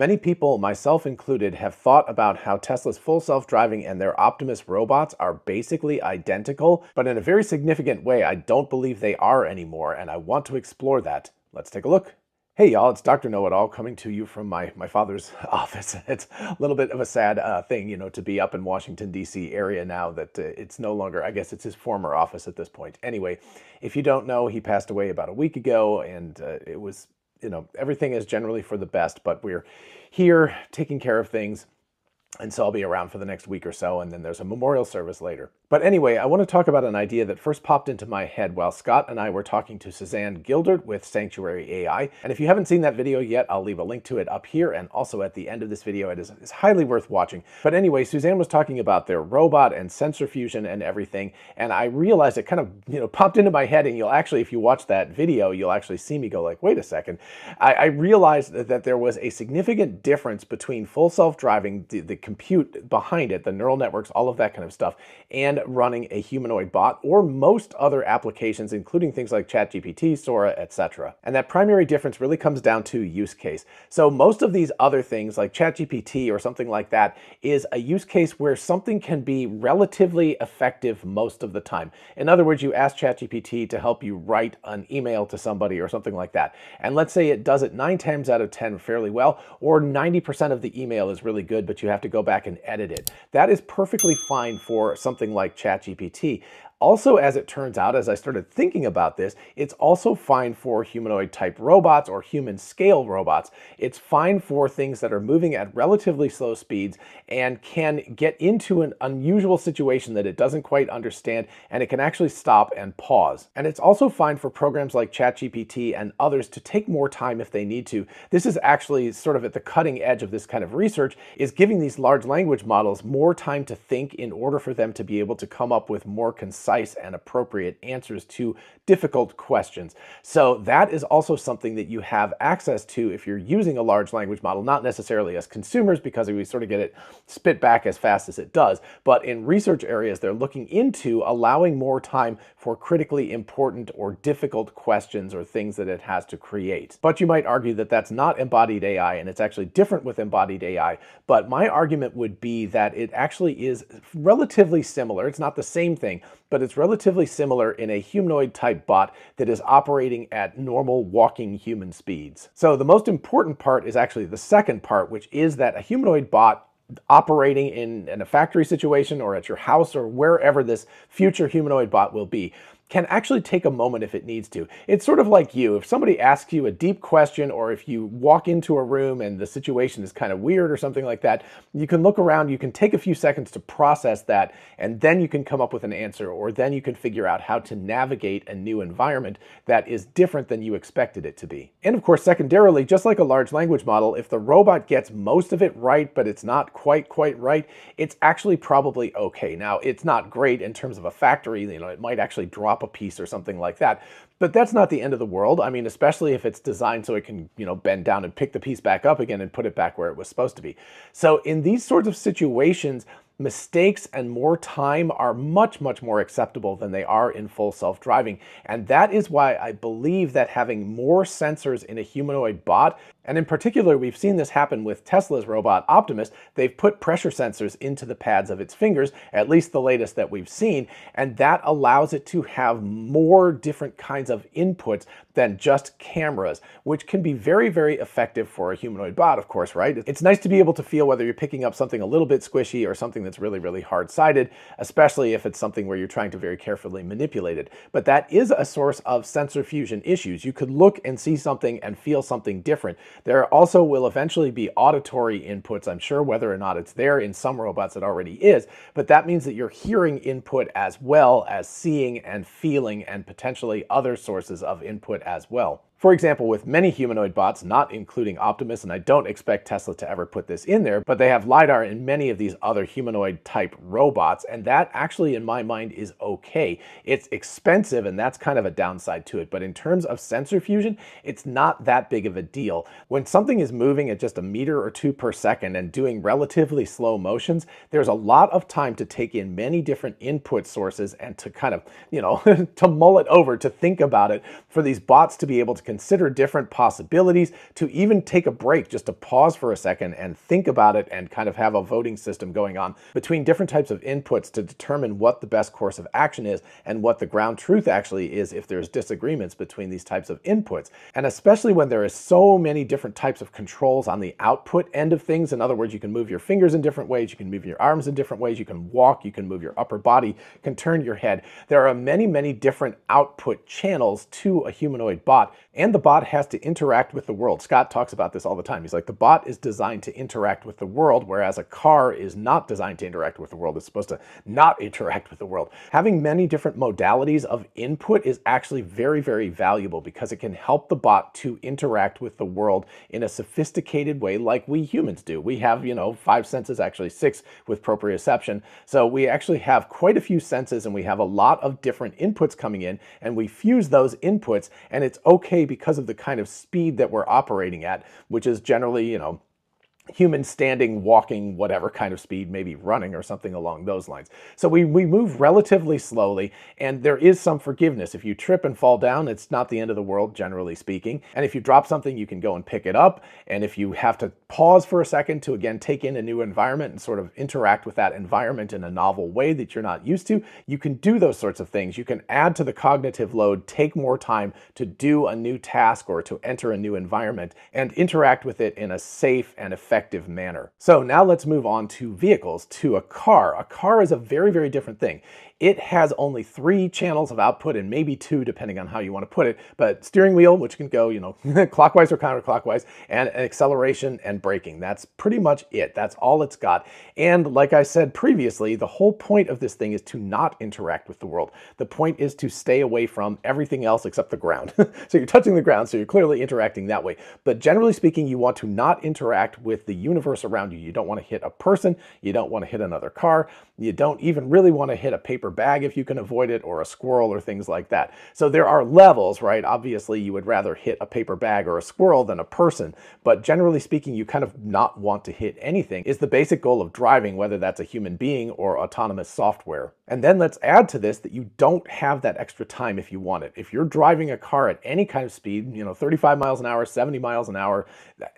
Many people, myself included, have thought about how Tesla's full self-driving and their Optimus robots are basically identical, but in a very significant way, I don't believe they are anymore, and I want to explore that. Let's take a look. Hey y'all, it's Dr. Know-It-All coming to you from my father's office. It's a little bit of a sad thing, you know, to be up in Washington, D.C. area now that it's no longer, I guess it's his former office at this point. Anyway, if you don't know, he passed away about a week ago, and it was, you know, everything is generally for the best, but we're here taking care of things. And so I'll be around for the next week or so, and then there's a memorial service later. But anyway, I want to talk about an idea that first popped into my head while Scott and I were talking to Suzanne Gildert with Sanctuary AI. And if you haven't seen that video yet, I'll leave a link to it up here and also at the end of this video. It is highly worth watching. But anyway, Suzanne was talking about their robot and sensor fusion and everything, and I realized it kind of, you know, popped into my head, and you'll actually, if you watch that video, you'll actually see me go like, wait a second. I realized that there was a significant difference between full self-driving, the compute behind it, the neural networks, all of that kind of stuff, and running a humanoid bot or most other applications, including things like ChatGPT, Sora, etc. And that primary difference really comes down to use case. So most of these other things like ChatGPT or something like that is a use case where something can be relatively effective most of the time. In other words, you ask ChatGPT to help you write an email to somebody or something like that. And let's say it does it 9 times out of 10 fairly well, or 90% of the email is really good, but you have to go back and edit it. That is perfectly fine for something like ChatGPT. Also, as it turns out, as I started thinking about this, it's also fine for humanoid type robots or human scale robots. It's fine for things that are moving at relatively slow speeds and can get into an unusual situation that it doesn't quite understand, and it can actually stop and pause. And it's also fine for programs like ChatGPT and others to take more time if they need to. This is actually sort of at the cutting edge of this kind of research, is giving these large language models more time to think in order for them to be able to come up with more concise and appropriate answers to difficult questions. So that is also something that you have access to if you're using a large language model, not necessarily as consumers because we sort of get it spit back as fast as it does, but in research areas they're looking into allowing more time for critically important or difficult questions or things that it has to create. But you might argue that that's not embodied AI and it's actually different with embodied AI, but my argument would be that it actually is relatively similar. It's not the same thing, but it's relatively similar in a humanoid type bot that is operating at normal walking human speeds. So the most important part is actually the second part, which is that a humanoid bot operating in a factory situation or at your house or wherever this future humanoid bot will be can actually take a moment if it needs to. It's sort of like you. If somebody asks you a deep question, or if you walk into a room and the situation is kind of weird or something like that, you can look around, you can take a few seconds to process that, and then you can come up with an answer, or then you can figure out how to navigate a new environment that is different than you expected it to be. And of course, secondarily, just like a large language model, if the robot gets most of it right, but it's not quite right, it's actually probably okay. Now, it's not great in terms of a factory, you know, it might actually drop a piece or something like that. But that's not the end of the world. I mean, especially if it's designed so it can, you know, bend down and pick the piece back up again and put it back where it was supposed to be. So in these sorts of situations, mistakes and more time are much more acceptable than they are in full self-driving. And that is why I believe that having more sensors in a humanoid bot, and in particular, we've seen this happen with Tesla's robot Optimus. They've put pressure sensors into the pads of its fingers, at least the latest that we've seen, and that allows it to have more different kinds of inputs than just cameras, which can be very effective for a humanoid bot, of course, right? It's nice to be able to feel whether you're picking up something a little bit squishy or something that's really hard-sided, especially if it's something where you're trying to very carefully manipulate it. But that is a source of sensor fusion issues. You could look and see something and feel something different. There also will eventually be auditory inputs, I'm sure, whether or not it's there. In some robots it already is, but that means that you're hearing input as well as seeing and feeling and potentially other sources of input as well. For example, with many humanoid bots, not including Optimus, and I don't expect Tesla to ever put this in there, but they have LiDAR in many of these other humanoid type robots, and that actually, in my mind, is okay. It's expensive, and that's kind of a downside to it, but in terms of sensor fusion, it's not that big of a deal. When something is moving at just 1 meter or 2 per second and doing relatively slow motions, there's a lot of time to take in many different input sources and to kind of, you know, to mull it over, to think about it, for these bots to be able to consider different possibilities, to even take a break, just to pause for a second and think about it and kind of have a voting system going on between different types of inputs to determine what the best course of action is and what the ground truth actually is if there's disagreements between these types of inputs. And especially when there is so many different types of controls on the output end of things. In other words, you can move your fingers in different ways, you can move your arms in different ways, you can walk, you can move your upper body, you can turn your head. There are many, many different output channels to a humanoid bot, and the bot has to interact with the world. Scott talks about this all the time. He's like, the bot is designed to interact with the world, whereas a car is not designed to interact with the world. It's supposed to not interact with the world. Having many different modalities of input is actually very, very valuable because it can help the bot to interact with the world in a sophisticated way like we humans do. We have, you know, 5 senses, actually 6 with proprioception. So we actually have quite a few senses and we have a lot of different inputs coming in, and we fuse those inputs, and it's okay because of the kind of speed that we're operating at, which is generally, you know, human standing, walking, whatever kind of speed, maybe running or something along those lines. So we move relatively slowly, and there is some forgiveness. If you trip and fall down, it's not the end of the world, generally speaking. And if you drop something, you can go and pick it up. And if you have to pause for a second to, again, take in a new environment and sort of interact with that environment in a novel way that you're not used to, you can do those sorts of things. You can add to the cognitive load, take more time to do a new task or to enter a new environment and interact with it in a safe and effective manner. So now let's move on to vehicles, to a car. A car is a very, very different thing. It has only 3 channels of output, and maybe 2 depending on how you want to put it, but steering wheel, which can go, you know, clockwise or counterclockwise, and acceleration and braking. That's pretty much it. That's all it's got. And like I said previously, the whole point of this thing is to not interact with the world. The point is to stay away from everything else except the ground. So you're touching the ground, so you're clearly interacting that way. But generally speaking, you want to not interact with the universe around you. You don't want to hit a person. You don't want to hit another car. You don't even really want to hit a paper bag if you can avoid it, or a squirrel, or things like that. So there are levels, right? Obviously, you would rather hit a paper bag or a squirrel than a person, but generally speaking, you kind of not want to hit anything is the basic goal of driving, whether that's a human being or autonomous software. And then let's add to this that you don't have that extra time if you want it. If you're driving a car at any kind of speed, you know, 35 miles an hour, 70 miles an hour,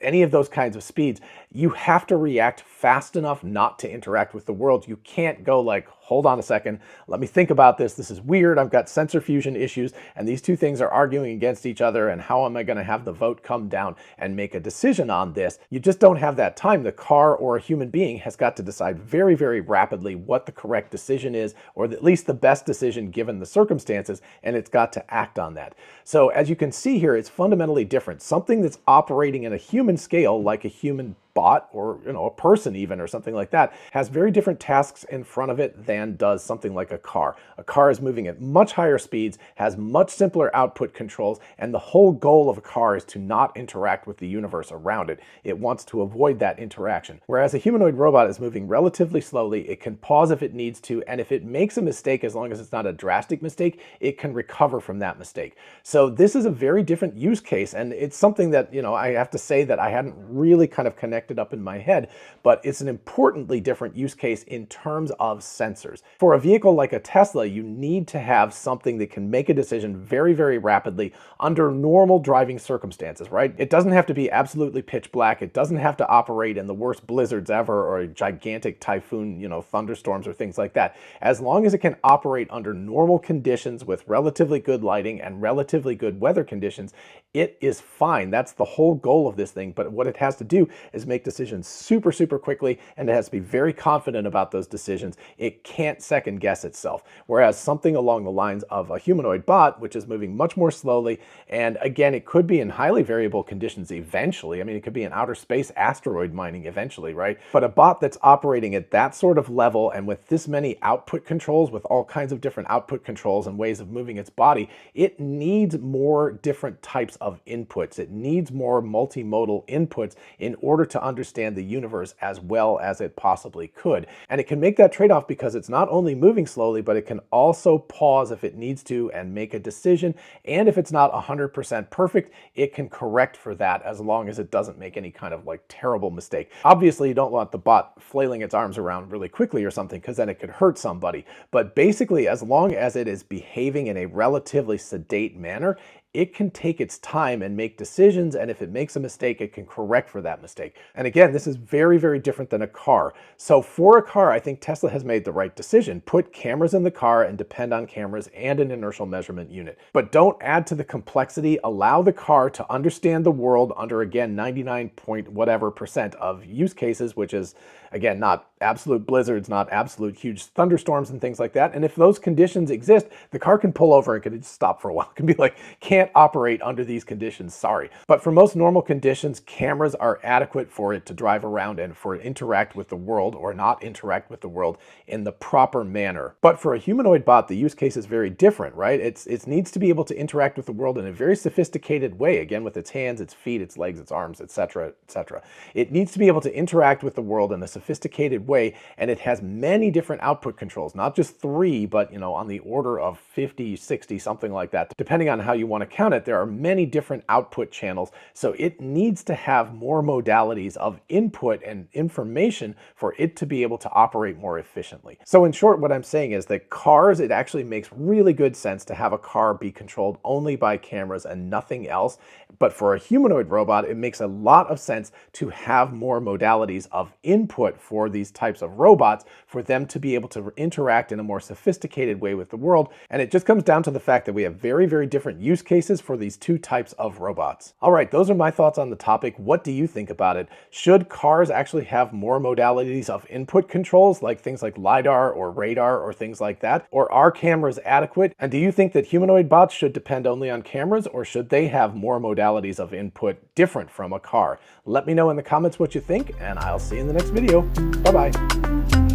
any of those kinds of speeds, you have to react fast enough not to interact with the world. You can't go like, hold on a second, let me think about this. This is weird. I've got sensor fusion issues, and these two things are arguing against each other, and how am I going to have the vote come down and make a decision on this? You just don't have that time. The car or a human being has got to decide very, very rapidly what the correct decision is, or at least the best decision given the circumstances, and it's got to act on that. So as you can see here, it's fundamentally different. Something that's operating in a human scale, like a human bot or, you know, a person even, or something like that, has very different tasks in front of it than does something like a car. A car is moving at much higher speeds, has much simpler output controls, and the whole goal of a car is to not interact with the universe around it. It wants to avoid that interaction. Whereas a humanoid robot is moving relatively slowly, it can pause if it needs to, and if it makes a mistake, as long as it's not a drastic mistake, it can recover from that mistake. So this is a very different use case, and it's something that, you know, I have to say that I hadn't really kind of connected it up in my head, but it's an importantly different use case in terms of sensors. For a vehicle like a Tesla, you need to have something that can make a decision very, very rapidly under normal driving circumstances, right? It doesn't have to be absolutely pitch black. It doesn't have to operate in the worst blizzards ever or a gigantic typhoon, you know, thunderstorms or things like that. As long as it can operate under normal conditions with relatively good lighting and relatively good weather conditions, it is fine. That's the whole goal of this thing. But what it has to do is make decisions super, super quickly, and it has to be very confident about those decisions. It can't second guess itself. Whereas something along the lines of a humanoid bot, which is moving much more slowly, and again, it could be in highly variable conditions eventually. I mean, it could be in outer space asteroid mining eventually, right? But a bot that's operating at that sort of level and with this many output controls, with all kinds of different output controls and ways of moving its body, it needs more different types of inputs. It needs more multimodal inputs in order to understand the universe as well as it possibly could. And it can make that trade-off because it's not only moving slowly, but it can also pause if it needs to and make a decision. And if it's not 100% perfect, it can correct for that as long as it doesn't make any kind of like terrible mistake. Obviously, you don't want the bot flailing its arms around really quickly or something, because then it could hurt somebody. But basically, as long as it is behaving in a relatively sedate manner, it can take its time and make decisions, and if it makes a mistake, it can correct for that mistake. And again, this is very, very different than a car. So for a car, I think Tesla has made the right decision. Put cameras in the car and depend on cameras and an inertial measurement unit. But don't add to the complexity. Allow the car to understand the world under, again, 99% of use cases, which is, again, not absolute blizzards, not absolute huge thunderstorms and things like that. And if those conditions exist, the car can pull over and can just stop for a while. It can be like, can't operate under these conditions, sorry. But for most normal conditions, cameras are adequate for it to drive around and for it to interact with the world or not interact with the world in the proper manner. But for a humanoid bot, the use case is very different, right? It needs to be able to interact with the world in a very sophisticated way, again, with its hands, its feet, its legs, its arms, etc., etc. It needs to be able to interact with the world in a sophisticated way, and it has many different output controls, not just 3, but, you know, on the order of 50, 60, something like that. Depending on how you want to count it, there are many different output channels, so it needs to have more modalities of input and information for it to be able to operate more efficiently. So in short, what I'm saying is that cars, it actually makes really good sense to have a car be controlled only by cameras and nothing else. But for a humanoid robot, it makes a lot of sense to have more modalities of input for these types of robots for them to be able to interact in a more sophisticated way with the world. And it just comes down to the fact that we have very, very different use cases for these two types of robots. All right, those are my thoughts on the topic. What do you think about it? Should cars actually have more modalities of input controls, like things like LiDAR or radar or things like that? Or are cameras adequate? And do you think that humanoid bots should depend only on cameras, or should they have more modalities of input different from a car? Let me know in the comments what you think, and I'll see you in the next video. Bye-bye.